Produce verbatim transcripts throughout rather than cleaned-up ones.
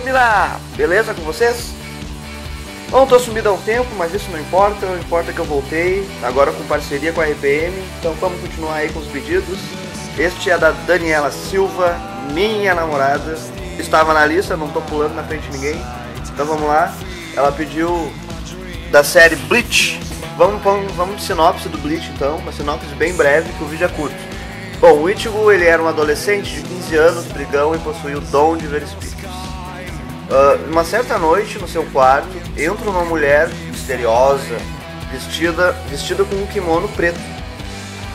mina! Beleza com vocês? Não tô sumido há um tempo, mas isso não importa, não importa que eu voltei, agora com parceria com a R P M, então vamos continuar aí com os pedidos. Este é da Daniela Silva, minha namorada, estava na lista, não tô pulando na frente de ninguém, então vamos lá. Ela pediu da série Bleach, vamos vamos, vamos de sinopse do Bleach então, uma sinopse bem breve, que o vídeo é curto. Bom, o Ichigo ele era um adolescente de quinze anos, brigão e possuía o dom de ver espíritos. Uh, uma certa noite, no seu quarto, entra uma mulher misteriosa, vestida, vestida com um kimono preto.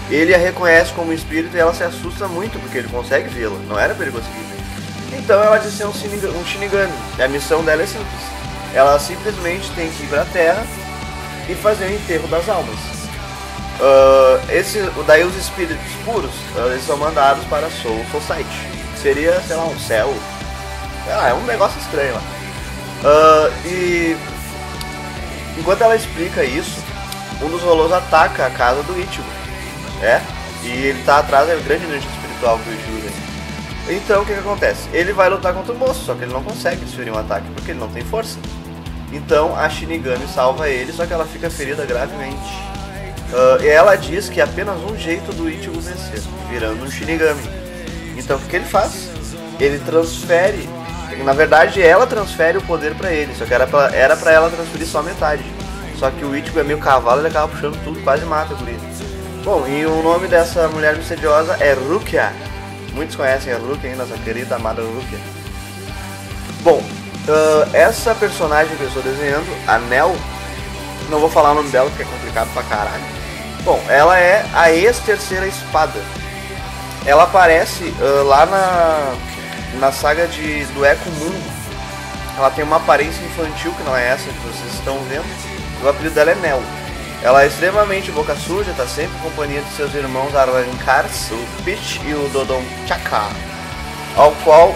Ele a reconhece como espírito e ela se assusta muito porque ele consegue vê-la, não era para ele conseguir ver. Então ela diz ser um shinigami, um shinigami, e a missão dela é simples. Ela simplesmente tem que ir para a Terra e fazer o enterro das almas. Uh, esse, daí os espíritos puros uh, eles são mandados para a Soul Society, seria, sei lá, um céu. Ah, é um negócio estranho lá. Uh, e enquanto ela explica isso, um dos rolos ataca a casa do Ichigo, é? E ele tá atrás da grande energia espiritual que o Ichigo vem. Então o que, que acontece? Ele vai lutar contra o moço, só que ele não consegue desferir um ataque porque ele não tem força. Então a Shinigami salva ele, só que ela fica ferida gravemente. Uh, e ela diz que é apenas um jeito do Ichigo vencer, virando um Shinigami. Então o que, que ele faz? Ele transfere, na verdade ela transfere o poder pra ele, só que era pra, era pra ela transferir só metade. Só que o Ichigo é meio cavalo, ele acaba puxando tudo, quase mata o guri. Bom, e o nome dessa mulher misteriosa é Rukia. Muitos conhecem a Rukia, hein, nossa querida amada Rukia. Bom, uh, essa personagem que eu estou desenhando, a Nel, não vou falar o nome dela porque é complicado pra caralho. Bom, ela é a ex-terceira espada. Ela aparece uh, lá na... na saga de, do Eco Mundo. Ela tem uma aparência infantil, que não é essa que vocês estão vendo. O apelido dela é Nel. Ela é extremamente boca suja, está sempre em companhia de seus irmãos Arrancars, o Peach e o Dodon Chaka, ao qual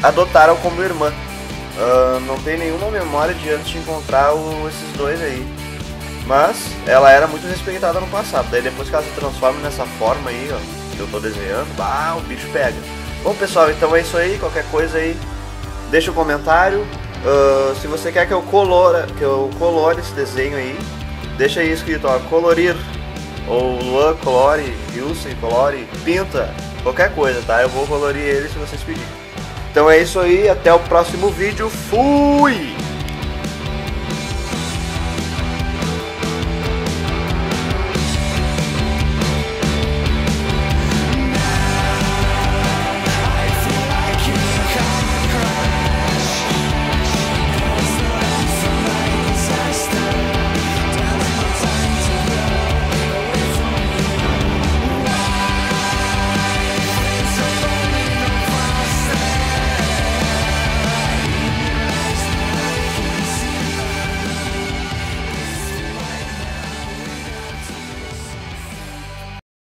adotaram como irmã. Uh, não tem nenhuma memória de antes de encontrar o, esses dois aí. Mas ela era muito respeitada no passado. Daí depois que ela se transforma nessa forma aí, ó, que eu tô desenhando, bah, o bicho pega. Bom pessoal, então é isso aí, qualquer coisa aí, deixa um comentário, uh, se você quer que eu, colora, que eu colore esse desenho aí, deixa aí escrito, ó, colorir, ou Luan colore, Wilson colore, pinta, qualquer coisa, tá? Eu vou colorir ele se vocês pedirem. Então é isso aí, até o próximo vídeo, fui!